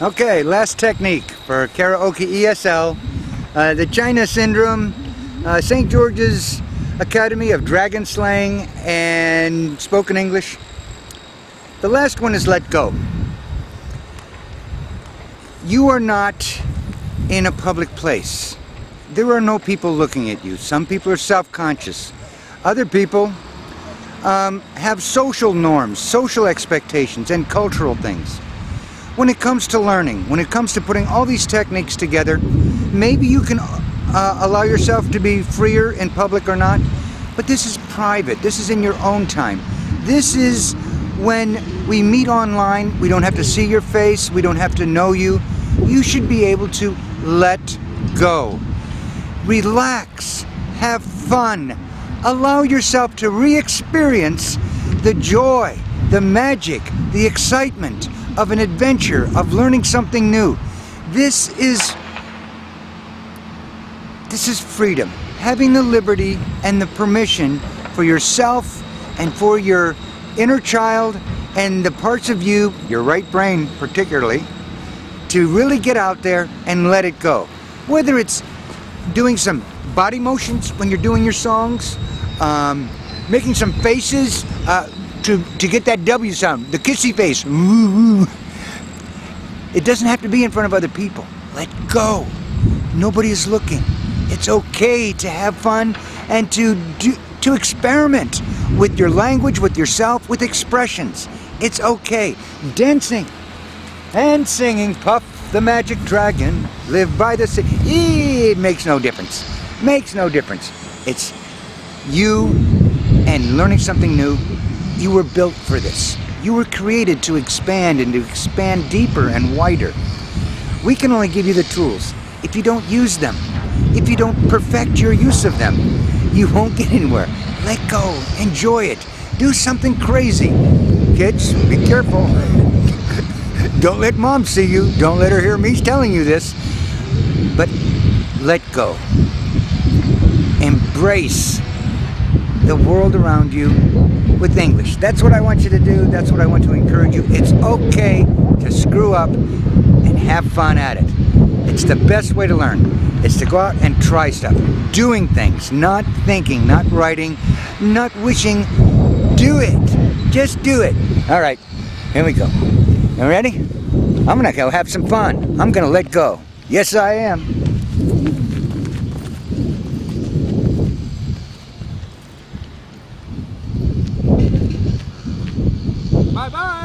Okay, last technique for karaoke ESL, the China Syndrome, St. George's Academy of Dragon Slang and Spoken English. The last one is let go. You are not in a public place. There are no people looking at you. Some people are self-conscious. Other people have social norms, social expectations, and cultural things. When it comes to learning, when it comes to putting all these techniques together, maybe you can allow yourself to be freer in public or not, but this is private. This is in your own time. This is when we meet online. We don't have to see your face. We don't have to know you. You should be able to let go. Relax. Have fun. Allow yourself to re-experience the joy, the magic, the excitement of an adventure, of learning something new. This is freedom. Having the liberty and the permission for yourself and for your inner child and the parts of you, your right brain particularly, to really get out there and let it go. Whether it's doing some body motions when you're doing your songs, making some faces, to get that W sound, the kissy face. Ooh, ooh. It doesn't have to be in front of other people. Let go. Nobody is looking. It's okay to have fun and to experiment with your language, with yourself, with expressions. It's okay. Dancing and singing, Puff the Magic Dragon, live by the sea. It makes no difference. Makes no difference. It's you and learning something new. You were built for this. You were created to expand and to expand deeper and wider. We can only give you the tools. If you don't use them, if you don't perfect your use of them, you won't get anywhere. Let go. Enjoy it. Do something crazy. Kids, be careful. Don't let mom see you. Don't let her hear me telling you this. But let go. Embrace the world around you with English. That's what I want you to do. That's what I want to encourage you. It's okay to screw up and have fun at it. It's the best way to learn. It's to go out and try stuff. Doing things, not thinking, not writing, not wishing. Do it. Just do it. All right, here we go. You ready? I'm gonna go have some fun. I'm gonna let go. Yes, I am. Bye-bye!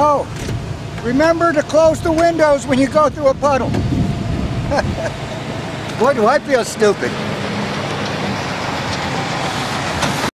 Oh, remember to close the windows when you go through a puddle. Boy, do I feel stupid.